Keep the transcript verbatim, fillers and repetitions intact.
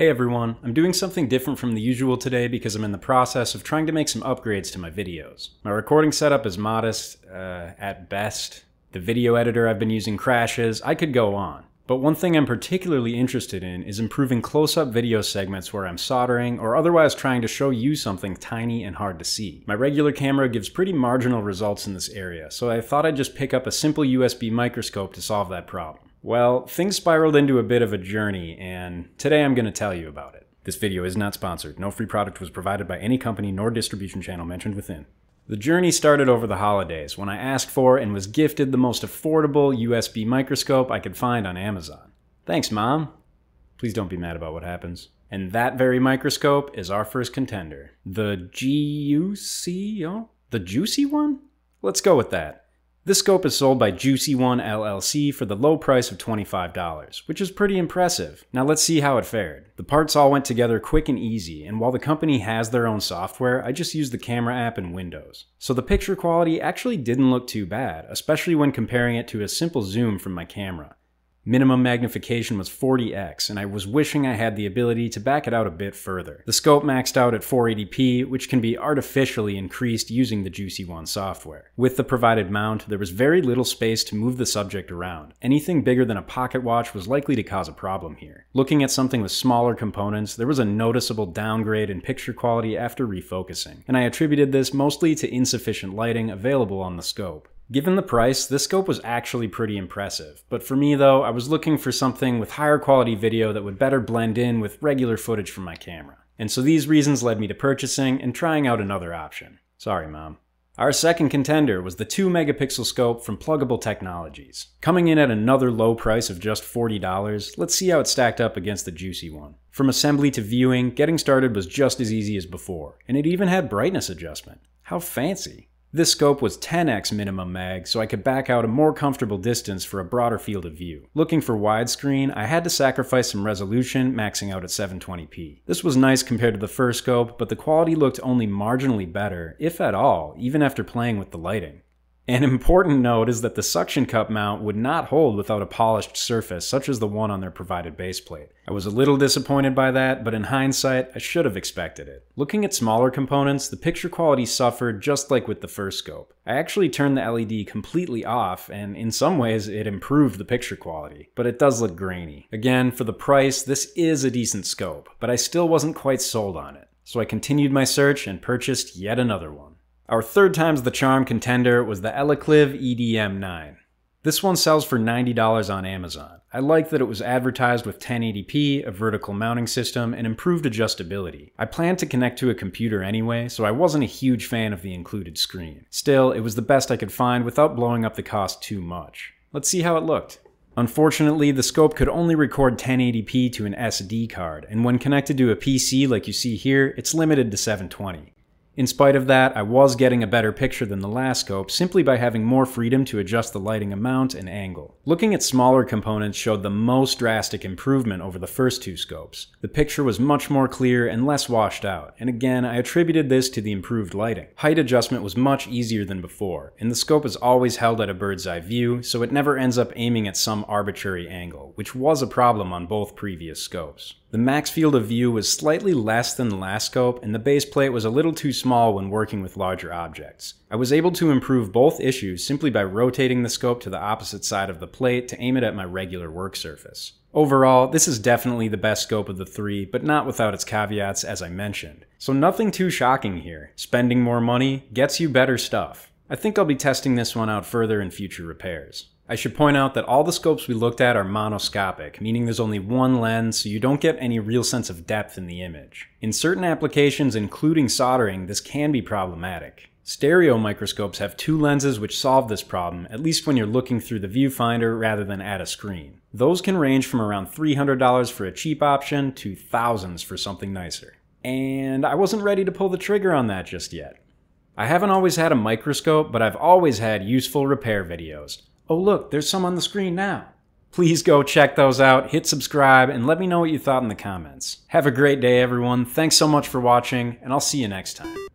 Hey everyone, I'm doing something different from the usual today because I'm in the process of trying to make some upgrades to my videos. My recording setup is modest, uh, at best. The video editor I've been using crashes, I could go on. But one thing I'm particularly interested in is improving close-up video segments where I'm soldering or otherwise trying to show you something tiny and hard to see. My regular camera gives pretty marginal results in this area, so I thought I'd just pick up a simple U S B microscope to solve that problem. Well, things spiraled into a bit of a journey, and today I'm going to tell you about it. This video is not sponsored. No free product was provided by any company nor distribution channel mentioned within. The journey started over the holidays when I asked for and was gifted the most affordable U S B microscope I could find on Amazon. Thanks, Mom. Please don't be mad about what happens. And that very microscope is our first contender. The G U C O? The Juicy One? Let's go with that. This scope is sold by Juicy One L L C for the low price of twenty-five dollars, which is pretty impressive. Now let's see how it fared. The parts all went together quick and easy, and while the company has their own software, I just used the camera app in Windows. So the picture quality actually didn't look too bad, especially when comparing it to a simple zoom from my camera. Minimum magnification was forty X, and I was wishing I had the ability to back it out a bit further. The scope maxed out at four eighty p, which can be artificially increased using the Juicy One software. With the provided mount, there was very little space to move the subject around. Anything bigger than a pocket watch was likely to cause a problem here. Looking at something with smaller components, there was a noticeable downgrade in picture quality after refocusing, and I attributed this mostly to insufficient lighting available on the scope. Given the price, this scope was actually pretty impressive, but for me though, I was looking for something with higher quality video that would better blend in with regular footage from my camera. And so these reasons led me to purchasing and trying out another option. Sorry, Mom. Our second contender was the two megapixel scope from Pluggable Technologies. Coming in at another low price of just forty dollars, let's see how it stacked up against the Juicy One. From assembly to viewing, getting started was just as easy as before, and it even had brightness adjustment. How fancy. This scope was ten X minimum mag, so I could back out a more comfortable distance for a broader field of view. Looking for widescreen, I had to sacrifice some resolution, maxing out at seven twenty p. This was nice compared to the first scope, but the quality looked only marginally better, if at all, even after playing with the lighting. An important note is that the suction cup mount would not hold without a polished surface such as the one on their provided baseplate. I was a little disappointed by that, but in hindsight, I should have expected it. Looking at smaller components, the picture quality suffered just like with the first scope. I actually turned the L E D completely off, and in some ways it improved the picture quality, but it does look grainy. Again, for the price, this is a decent scope, but I still wasn't quite sold on it. So I continued my search and purchased yet another one. Our third time's the charm contender was the Elikliv E D M nine. This one sells for ninety dollars on Amazon. I like that it was advertised with ten eighty p, a vertical mounting system, and improved adjustability. I planned to connect to a computer anyway, so I wasn't a huge fan of the included screen. Still, it was the best I could find without blowing up the cost too much. Let's see how it looked. Unfortunately, the scope could only record ten eighty p to an S D card, and when connected to a P C like you see here, it's limited to seven twenty. In spite of that, I was getting a better picture than the last scope simply by having more freedom to adjust the lighting amount and angle. Looking at smaller components showed the most drastic improvement over the first two scopes. The picture was much more clear and less washed out, and again, I attributed this to the improved lighting. Height adjustment was much easier than before, and the scope is always held at a bird's eye view, so it never ends up aiming at some arbitrary angle, which was a problem on both previous scopes. The max field of view was slightly less than the last scope, and the base plate was a little too small when working with larger objects. I was able to improve both issues simply by rotating the scope to the opposite side of the plate to aim it at my regular work surface. Overall, this is definitely the best scope of the three, but not without its caveats as I mentioned. So nothing too shocking here. Spending more money gets you better stuff. I think I'll be testing this one out further in future repairs. I should point out that all the scopes we looked at are monoscopic, meaning there's only one lens, so you don't get any real sense of depth in the image. In certain applications, including soldering, this can be problematic. Stereo microscopes have two lenses which solve this problem, at least when you're looking through the viewfinder rather than at a screen. Those can range from around three hundred dollars for a cheap option to thousands for something nicer. And I wasn't ready to pull the trigger on that just yet. I haven't always had a microscope, but I've always had useful repair videos. Oh look, there's some on the screen now. Please go check those out, hit subscribe, and let me know what you thought in the comments. Have a great day everyone, thanks so much for watching, and I'll see you next time.